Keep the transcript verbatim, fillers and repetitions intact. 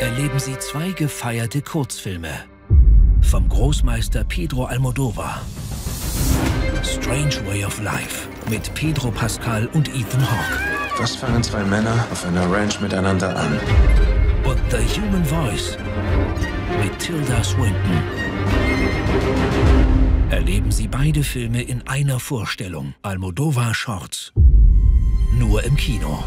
erleben Sie zwei gefeierte Kurzfilme vom Großmeister Pedro Almodóvar. Strange Way of Life mit Pedro Pascal und Ethan Hawke. Was fangen zwei Männer auf einer Ranch miteinander an? Und The Human Voice mit Tilda Swinton. Erleben Sie beide Filme in einer Vorstellung. Almodóvar Shorts. Nur im Kino.